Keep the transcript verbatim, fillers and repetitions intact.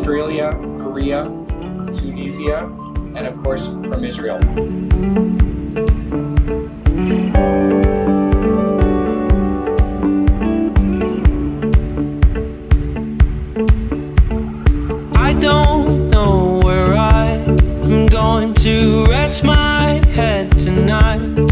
Australia, Korea, Tunisia, and of course from Israel. I don't know where I am going to rest my head tonight.